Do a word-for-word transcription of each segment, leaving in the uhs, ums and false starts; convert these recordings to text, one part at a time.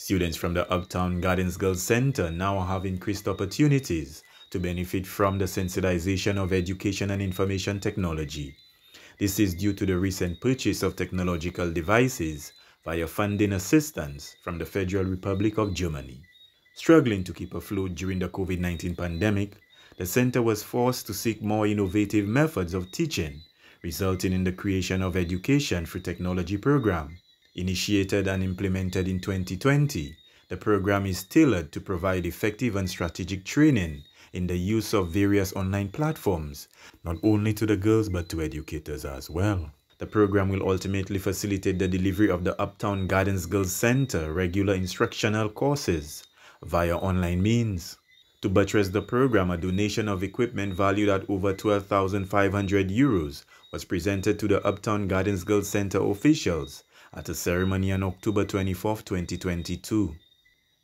Students from the Upton Gardens Girls Centre now have increased opportunities to benefit from the sensitization of education and information technology. This is due to the recent purchase of technological devices via funding assistance from the Federal Republic of Germany. Struggling to keep afloat during the COVID nineteen pandemic, the center was forced to seek more innovative methods of teaching, resulting in the creation of Education Through Technology program. Initiated and implemented in twenty twenty, the program is tailored to provide effective and strategic training in the use of various online platforms, not only to the girls but to educators as well. The program will ultimately facilitate the delivery of the Upton Gardens Girls Centre regular instructional courses via online means. To buttress the program, a donation of equipment valued at over twelve thousand five hundred euros was presented to the Upton Gardens Girls Centre officials at a ceremony on October twenty-fourth, twenty twenty-two.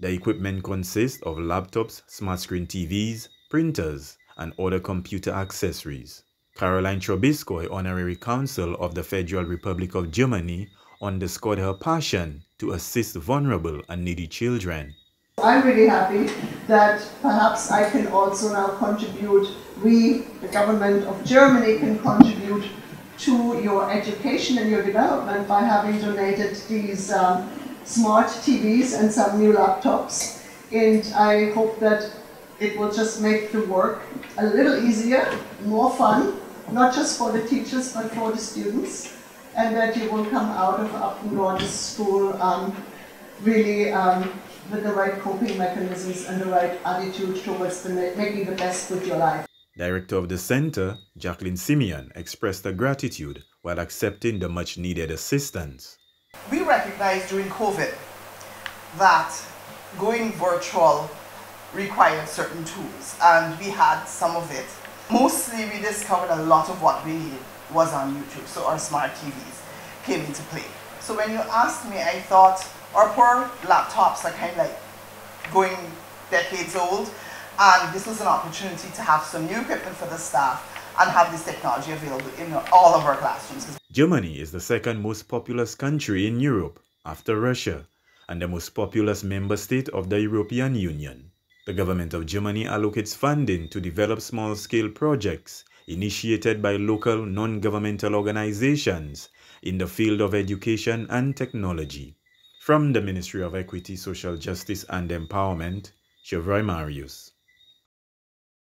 The equipment consists of laptops, smart screen T Vs, printers, and other computer accessories. Caroline Trobischko, Honorary Counsel of the Federal Republic of Germany, underscored her passion to assist vulnerable and needy children. I'm really happy that perhaps I can also now contribute, we, the government of Germany, can contribute to your education and your development by having donated these um, smart T Vs and some new laptops. And I hope that it will just make the work a little easier, more fun, not just for the teachers but for the students, and that you will come out of Upton Gardens School um, really um, with the right coping mechanisms and the right attitude towards the making the best with your life. Director of the center, Jacqueline Simeon, expressed her gratitude while accepting the much-needed assistance. We recognized during COVID that going virtual required certain tools, and we had some of it. Mostly we discovered a lot of what we needed was on YouTube, so our smart T Vs came into play. So when you asked me, I thought, our poor laptops are kind of like going decades old, and this is an opportunity to have some new equipment for the staff and have this technology available in all of our classrooms. Germany is the second most populous country in Europe after Russia and the most populous member state of the European Union. The government of Germany allocates funding to develop small-scale projects initiated by local non-governmental organizations in the field of education and technology. From the Ministry of Equity, Social Justice and Empowerment, Chevroy Marius.